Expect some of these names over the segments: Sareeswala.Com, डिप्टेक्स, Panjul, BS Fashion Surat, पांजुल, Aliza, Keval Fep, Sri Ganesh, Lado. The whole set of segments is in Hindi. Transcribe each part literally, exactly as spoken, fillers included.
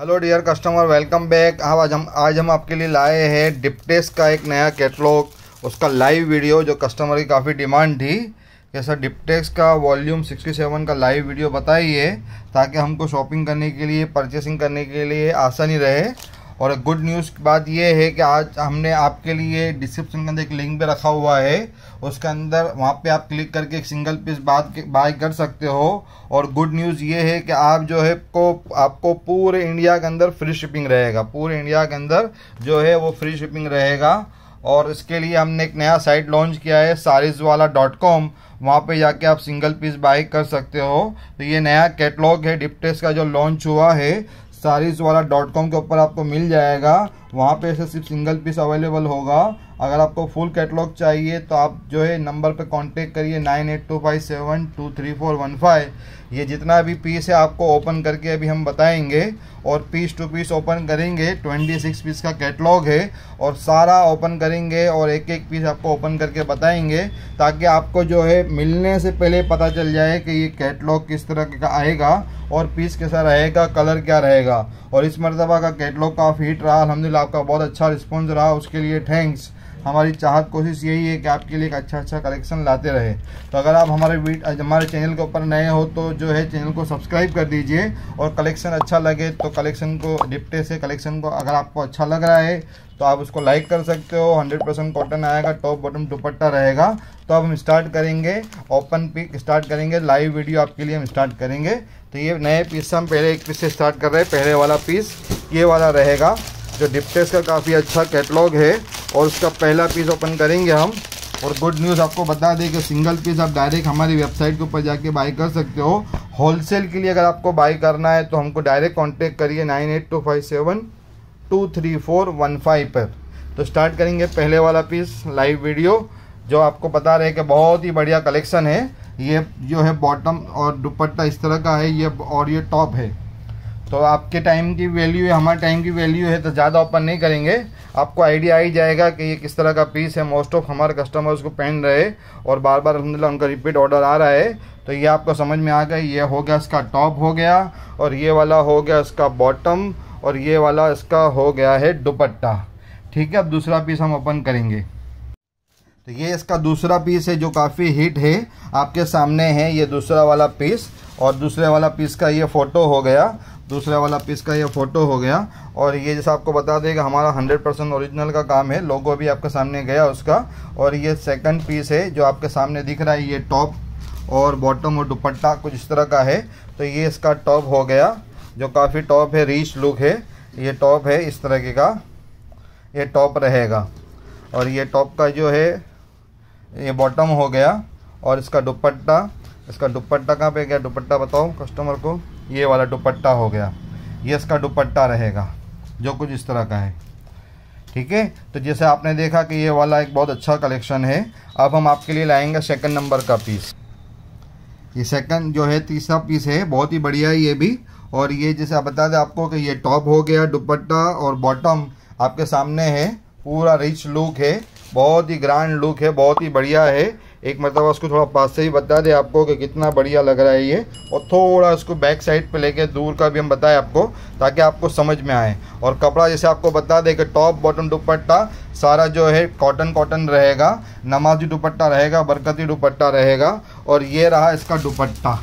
Hello dear customer, welcome back. आज हम आज हम आपके लिए लाए हैं डिप्टेक्स का एक नया कैटलॉग, उसका लाइव वीडियो जो कस्टमर की काफ़ी डिमांड थी। जैसा डिप्टेक्स का वॉल्यूम सड़सठ का लाइव वीडियो बताइए ताकि हमको शॉपिंग करने के लिए, परचेसिंग करने के लिए आसानी रहे। और गुड न्यूज़ की बात यह है कि आज हमने आपके लिए डिस्क्रिप्शन के अंदर एक लिंक भी रखा हुआ है, उसके अंदर वहाँ पे आप क्लिक करके एक सिंगल पीस बात बाय कर सकते हो। और गुड न्यूज़ ये है कि आप जो है को आपको पूरे इंडिया के अंदर फ्री शिपिंग रहेगा, पूरे इंडिया के अंदर जो है वो फ्री शिपिंग रहेगा। और इसके लिए हमने एक नया साइट लॉन्च किया है सारीज़वाला डॉट कॉम, वहाँ पे जाके आप सिंगल पीस बाय कर सकते हो। तो ये नया कैटलॉग है डिप्टेक्स का जो लॉन्च हुआ है, सारीज़वाला डॉट कॉम के ऊपर आपको मिल जाएगा। वहाँ पे ऐसे सिर्फ सिंगल पीस अवेलेबल होगा। अगर आपको फुल कैटलॉग चाहिए तो आप जो है नंबर पे कांटेक्ट करिए nine eight two five seven two three four one five. ये जितना भी पीस है आपको ओपन करके अभी हम बताएंगे और पीस टू पीस ओपन करेंगे। छब्बीस पीस का कैटलॉग है और सारा ओपन करेंगे और एक एक पीस आपको ओपन करके बताएंगे ताकि आपको जो है मिलने से पहले पता चल जाए कि ये कैटलॉग किस तरह का आएगा और पीस कैसा रहेगा, कलर क्या रहेगा। और इस मरतबा का कैटलॉग काफ़ी हिट रहा, अल्हम्दुलिल्लाह आपका बहुत अच्छा रिस्पॉन्स रहा, उसके लिए थैंक्स। हमारी चाहत कोशिश यही है कि आपके लिए एक अच्छा अच्छा कलेक्शन लाते रहे। तो अगर आप हमारे हमारे चैनल के ऊपर नए हो तो जो है चैनल को सब्सक्राइब कर दीजिए। और कलेक्शन अच्छा लगे तो कलेक्शन को डिप्टेक्स से कलेक्शन को अगर आपको अच्छा लग रहा है तो आप उसको लाइक कर सकते हो। हंड्रेड परसेंट कॉटन आएगा, टॉप बॉटम दुपट्टा रहेगा। तो अब हम स्टार्ट करेंगे, ओपन पिक स्टार्ट करेंगे, लाइव वीडियो आपके लिए हम स्टार्ट करेंगे। तो ये नए पीस से हम पहले एक पीस से स्टार्ट कर रहे हैं। पहले वाला पीस ये वाला रहेगा जो डिप्टेक्स का काफ़ी अच्छा कैटलॉग है और उसका पहला पीस ओपन करेंगे हम। और गुड न्यूज़ आपको बता दें कि सिंगल पीस आप डायरेक्ट हमारी वेबसाइट के ऊपर जाके बाय कर सकते हो। होलसेल के लिए अगर आपको बाय करना है तो हमको डायरेक्ट कांटेक्ट करिए nine eight two five seven two three four one five पर। तो स्टार्ट करेंगे पहले वाला पीस लाइव वीडियो, जो आपको बता रहे कि बहुत ही बढ़िया कलेक्शन है। ये जो है बॉटम और दुपट्टा इस तरह का है ये, और ये टॉप है। तो आपके टाइम की वैल्यू है, हमारे टाइम की वैल्यू है, तो ज़्यादा ओपन नहीं करेंगे। आपको आइडिया आ ही जाएगा कि ये किस तरह का पीस है। मोस्ट ऑफ हमारे कस्टमर्स को पहन रहे और बार बार अल्हम्दुलिल्लाह उनका रिपीट ऑर्डर आ रहा है। तो ये आपको समझ में आ गया, ये हो गया इसका टॉप हो गया और ये वाला हो गया इसका बॉटम और ये वाला इसका हो गया है दुपट्टा। ठीक है, अब दूसरा पीस हम ओपन करेंगे। तो ये इसका दूसरा पीस है जो काफ़ी हिट है, आपके सामने है ये दूसरा वाला पीस। और दूसरे वाला पीस का ये फ़ोटो हो गया, दूसरा वाला पीस का ये फ़ोटो हो गया। और ये जैसा आपको बता दें कि हमारा हंड्रेड परसेंट ओरिजिनल का काम है, लोगो भी आपके सामने गया उसका। और ये सेकंड पीस है जो आपके सामने दिख रहा है, ये टॉप और बॉटम और दुपट्टा कुछ इस तरह का है। तो ये इसका टॉप हो गया जो काफ़ी टॉप है, रिच लुक है, ये टॉप है इस तरह का, ये टॉप रहेगा। और ये टॉप का जो है ये बॉटम हो गया और इसका दुपट्टा, इसका दुपट्टा कहाँ पे गया, दुपट्टा बताओ कस्टमर को, ये वाला दुपट्टा हो गया, ये इसका दुपट्टा रहेगा जो कुछ इस तरह का है। ठीक है, तो जैसे आपने देखा कि ये वाला एक बहुत अच्छा कलेक्शन है। अब हम आपके लिए लाएंगे सेकंड नंबर का पीस। ये सेकंड जो है तीसरा पीस है, बहुत ही बढ़िया है ये भी। और ये जैसे आप बता दें आपको कि ये टॉप हो गया, दुपट्टा और बॉटम आपके सामने है, पूरा रिच लुक है, बहुत ही ग्रैंड लुक है, बहुत ही बढ़िया है। एक मतलब उसको थोड़ा पास से ही बता दें आपको कि कितना बढ़िया लग रहा है ये। और थोड़ा उसको बैक साइड पे लेके दूर का भी हम बताएं आपको ताकि आपको समझ में आए। और कपड़ा जैसे आपको बता दें कि टॉप बॉटम दुपट्टा सारा जो है कॉटन कॉटन रहेगा, नमाजी दुपट्टा रहेगा, बरकती दुपट्टा रहेगा। और ये रहा इसका दुपट्टा,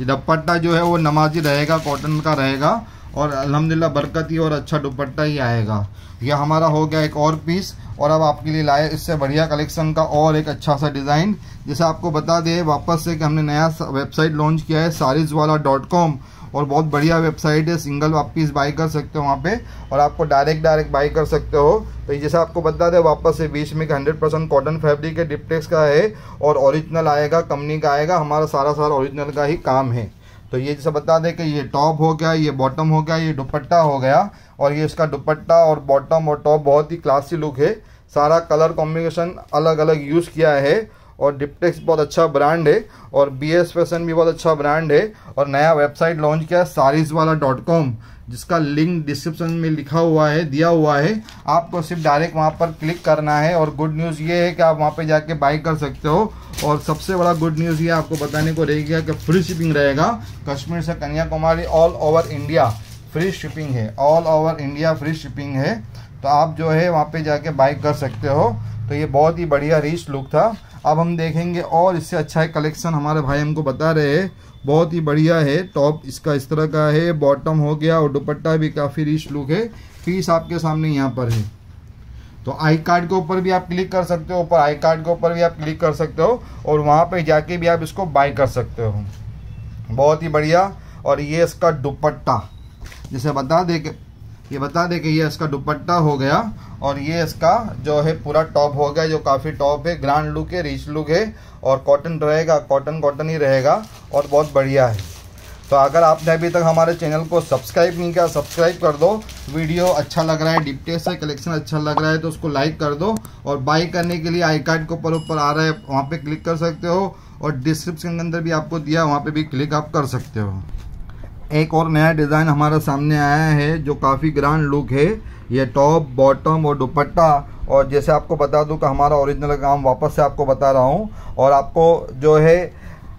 ये दुपट्टा जो है वो नमाजी रहेगा, कॉटन का रहेगा और अल्हम्दुलिल्लाह बरकती और अच्छा दुपट्टा ही आएगा। यह हमारा हो गया एक और पीस। और अब आपके लिए लाए इससे बढ़िया कलेक्शन का और एक अच्छा सा डिज़ाइन। जैसा आपको बता दें वापस से कि हमने नया वेबसाइट लॉन्च किया है सारीज़वाला डॉट कॉम, और बहुत बढ़िया वेबसाइट है, सिंगल आप पीस बाई कर सकते हो वहाँ पे और आपको डायरेक्ट डायरेक्ट बाई कर सकते हो। तो जैसा आपको बता दें वापस से बीच में हंड्रेड परसेंट कॉटन फैब्रिक है, डिप्टेक्स का है और ओरिजिनल आएगा, कंपनी का आएगा, हमारा सारा सारा ओरिजिनल का ही काम है। तो ये जैसा बता दें कि ये टॉप हो गया, ये बॉटम हो गया, ये दुपट्टा हो गया। और ये इसका दुपट्टा और बॉटम और टॉप बहुत ही क्लासी लुक है, सारा कलर कॉम्बिनेशन अलग अलग यूज़ किया है। और डिप्टेक्स बहुत अच्छा ब्रांड है और बीएस फैशन भी बहुत अच्छा ब्रांड है। और नया वेबसाइट लॉन्च किया है सारीज़वाला डॉट कॉम, जिसका लिंक डिस्क्रिप्शन में लिखा हुआ है, दिया हुआ है, आपको सिर्फ डायरेक्ट वहाँ पर क्लिक करना है। और गुड न्यूज़ ये है कि आप वहाँ पे जाके बाय कर सकते हो। और सबसे बड़ा गुड न्यूज़ ये आपको बताने को रहेगा कि फ्री शिपिंग रहेगा, कश्मीर से Kanyakumari all over India free shipping है, all over India free shipping है। तो आप जो है वहाँ पे जाके बाई कर सकते हो। तो ये बहुत ही बढ़िया रिच लुक था। अब हम देखेंगे और इससे अच्छा है कलेक्शन, हमारे भाई हमको बता रहे हैं बहुत ही बढ़िया है। टॉप इसका इस तरह का है, बॉटम हो गया और दुपट्टा भी काफ़ी रिच लुक है। पीस आपके सामने यहाँ पर है। तो आई कार्ड के ऊपर भी आप क्लिक कर सकते हो, ऊपर आई कार्ड के ऊपर भी आप क्लिक कर सकते हो और वहाँ पे जाके भी आप इसको बाय कर सकते हो। बहुत ही बढ़िया। और ये इसका दुपट्टा जैसे बता दे के ये बता दे के ये इसका दुपट्टा हो गया और ये इसका जो है पूरा टॉप हो गया, जो काफ़ी टॉप है, ग्रैंड लुक है, रिच लुक है और कॉटन रहेगा, कॉटन कॉटन ही रहेगा और बहुत बढ़िया है। तो अगर आपने अभी तक हमारे चैनल को सब्सक्राइब नहीं किया, सब्सक्राइब कर दो। वीडियो अच्छा लग रहा है, डिप्टेक्स से कलेक्शन अच्छा लग रहा है तो उसको लाइक कर दो। और बाय करने के लिए आई कार्ड के ऊपर ऊपर आ रहा है, वहाँ पे क्लिक कर सकते हो और डिस्क्रिप्शन के अंदर भी आपको दिया, वहाँ पे भी क्लिक आप कर सकते हो। एक और नया डिज़ाइन हमारे सामने आया है जो काफ़ी ग्रैंड लुक है। ये टॉप, बॉटम और दुपट्टा। और जैसे आपको बता दूं कि हमारा ओरिजिनल काम वापस से आपको बता रहा हूं। और आपको जो है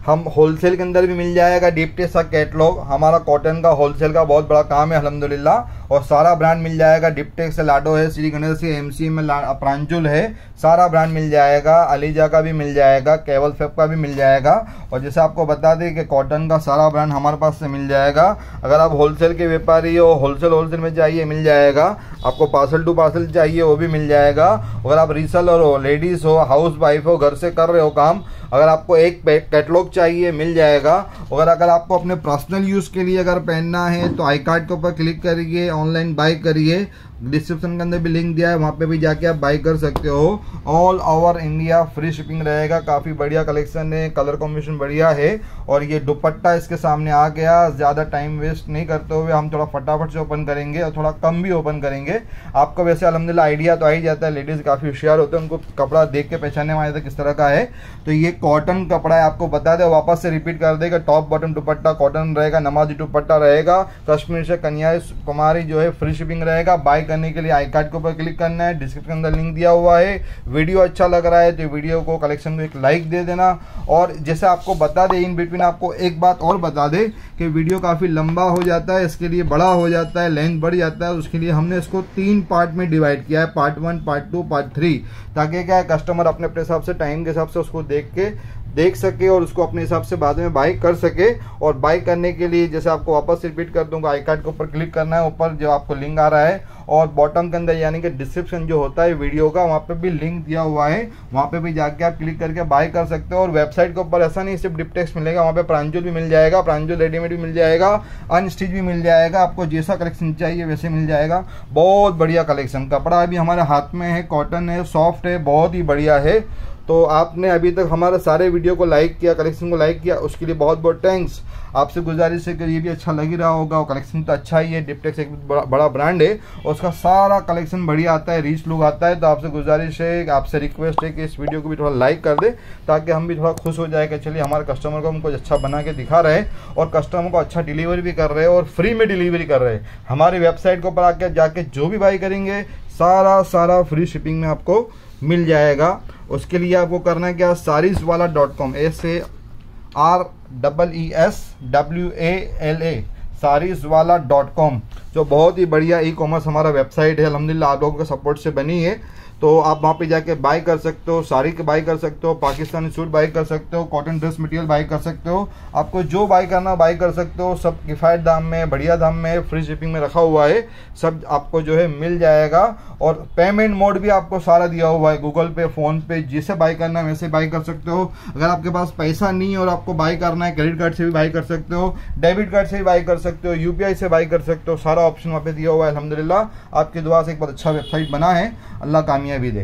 हम होलसेल के अंदर भी मिल जाएगा डिप्टेक्स का कैटलॉग। हमारा कॉटन का होलसेल का बहुत बड़ा काम है अल्हम्दुलिल्लाह। और सारा ब्रांड मिल जाएगा, डिप्टेक्स से लाडो है, श्री गणेश से एम सी में पांजुल है, सारा ब्रांड मिल जाएगा। अलीजा का भी मिल जाएगा, केवल फेप का भी मिल जाएगा। और जैसे आपको बता दें कि कॉटन का सारा ब्रांड हमारे पास से मिल जाएगा। अगर आप होलसेल के व्यापारी हो, होलसेल होलसेल में चाहिए मिल जाएगा, आपको पार्सल टू पार्सल चाहिए वो भी मिल जाएगा। अगर आप रीसेलर हो, लेडीज़ हो, हाउस वाइफ हो, घर से कर रहे हो काम, अगर आपको एक कैटलॉग चाहिए मिल जाएगा। और अगर आपको अपने पर्सनल यूज़ के लिए अगर पहनना है तो आई कार्ड के ऊपर क्लिक करिए, ऑनलाइन बाय करिए। डिस्क्रिप्शन के अंदर भी लिंक दिया है, वहाँ पे भी जाके आप बाय कर सकते हो। All over India free shipping रहेगा। काफ़ी बढ़िया कलेक्शन है, कलर कॉम्बिनेशन बढ़िया है। और ये दुपट्टा इसके सामने आ गया। ज़्यादा टाइम वेस्ट नहीं करते हुए हम थोड़ा फटाफट से ओपन करेंगे और थोड़ा कम भी ओपन करेंगे। आपको वैसे अल्हम्दुलिल्लाह आइडिया तो आ ही जाता है, लेडीज़ काफ़ी होशियार होते हैं, उनको कपड़ा देख के पहचानने में आ जाता है किस तरह का है। तो ये कॉटन कपड़ा है, आपको बता दें, वापस से रिपीट कर देगा। टॉप, बॉटम, दुपट्टा कॉटन रहेगा, नमाजी दुपट्टा रहेगा। कश्मीर से कन्याकुमारी जो है फ्री शिपिंग रहेगा। बाय करने के लिए आई कार्ड के ऊपर क्लिक करना है, डिस्क्रिप्शन के अंदर लिंक दिया हुआ है। वीडियो अच्छा लग रहा है तो वीडियो को, कलेक्शन को एक लाइक दे देना। और जैसे आपको बता दे, इन बिटवीन आपको एक बात और बता दे कि वीडियो काफ़ी लंबा हो जाता है, इसके लिए बड़ा हो जाता है, लेंथ बढ़ जाता है। उसके लिए हमने इसको तीन पार्ट में डिवाइड किया है, part one, part two, part three, ताकि क्या है कस्टमर अपने अपने हिसाब से, टाइम के हिसाब से उसको देख के देख सके और उसको अपने हिसाब से बाद में बाय कर सके। और बाय करने के लिए जैसे आपको वापस रिपीट कर दूंगा, आई कार्ड के ऊपर क्लिक करना है, ऊपर जो आपको लिंक आ रहा है। और बॉटम के अंदर यानी कि डिस्क्रिप्शन जो होता है वीडियो का, वहाँ पे भी लिंक दिया हुआ है, वहाँ पे भी जाके आप क्लिक करके बाय कर सकते हो। और वेबसाइट के ऊपर ऐसा नहीं सिर्फ डिप्टेक्स मिलेगा, वहाँ पे प्रांजुल भी मिल जाएगा, प्रांजुल रेडीमेड भी मिल जाएगा, अनस्टिच भी मिल जाएगा। आपको जैसा कलेक्शन चाहिए वैसे मिल जाएगा। बहुत बढ़िया कलेक्शन, कपड़ा अभी हमारे हाथ में है, कॉटन है, सॉफ्ट है, बहुत ही बढ़िया है। तो आपने अभी तक हमारे सारे वीडियो को लाइक किया, कलेक्शन को लाइक किया, उसके लिए बहुत बहुत थैंक्स। आपसे गुजारिश है कि ये भी अच्छा लग ही रहा होगा और कलेक्शन तो अच्छा ही है। डिप्टेक्स एक बड़ा बड़ा ब्रांड है और उसका सारा कलेक्शन बढ़िया आता है, रीच लुक आता है। तो आपसे गुजारिश है, आपसे रिक्वेस्ट है कि इस वीडियो को भी थोड़ा लाइक कर दे, ताकि हम भी थोड़ा खुश हो जाए कि चलिए हमारे कस्टमर को हम कुछ अच्छा बना के दिखा रहे हैं और कस्टमर को अच्छा डिलीवरी भी कर रहे हैं और फ्री में डिलीवरी कर रहे हैं। हमारी वेबसाइट के ऊपर आके जाके जो भी बाई करेंगे सारा सारा फ्री शिपिंग में आपको मिल जाएगा। उसके लिए आपको करना क्या, सारीज़वाला डॉट कॉम, ए से R double E S W A L A, Sareeswala dot com, जो बहुत ही बढ़िया ई कॉमर्स हमारा वेबसाइट है अल्हम्दुलिल्लाह, आप लोगों के सपोर्ट से बनी है। तो आप वहाँ पे जाके बाय कर सकते हो, साड़ी के बाय कर सकते हो, पाकिस्तानी सूट बाय कर सकते हो, कॉटन ड्रेस मटेरियल बाय कर सकते हो। आपको जो बाय करना बाय कर सकते हो, सब किफ़ायत दाम में, बढ़िया दाम में, फ्री शिपिंग में रखा हुआ है, सब आपको जो है मिल जाएगा। और पेमेंट मोड भी आपको सारा दिया हुआ है, गूगल पे, फ़ोन पे, जिसे बाय करना है वैसे बाय कर सकते हो। अगर आपके पास पैसा नहीं है और आपको बाय करना है, क्रेडिट कार्ड से भी बाय कर सकते हो, डेबिट कार्ड से भी बाय कर सकते हो, यू पी आई से बाय कर सकते हो, सारा ऑप्शन वहाँ पर दिया हुआ है अल्हम्दुलिल्लाह। आपकी दुआ से एक बहुत अच्छा वेबसाइट बना है, अल्लाह का भी दे।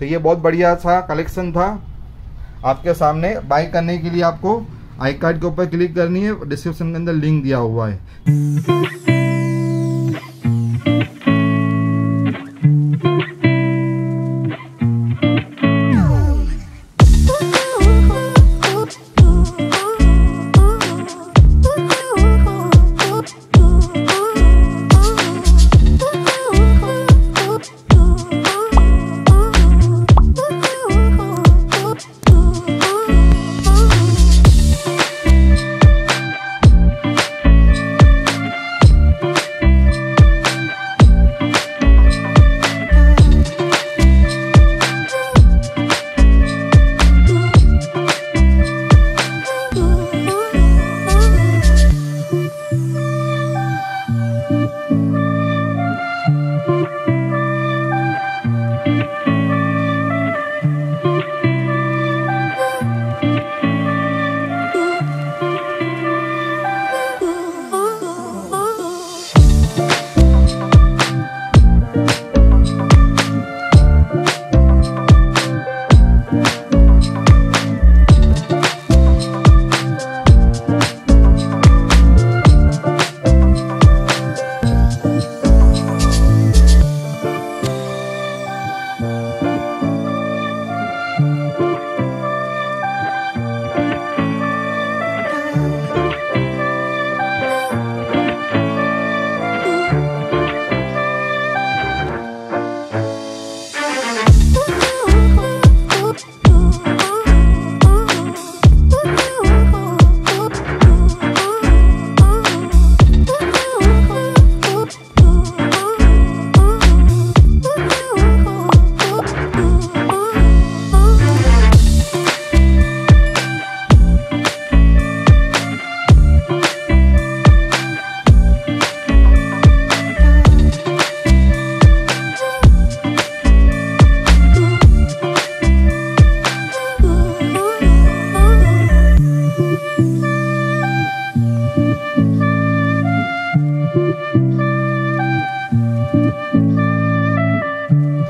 तो ये बहुत बढ़िया सा कलेक्शन था आपके सामने। बाय करने के लिए आपको आई कार्ड के ऊपर क्लिक करनी है, डिस्क्रिप्शन के अंदर लिंक दिया हुआ है।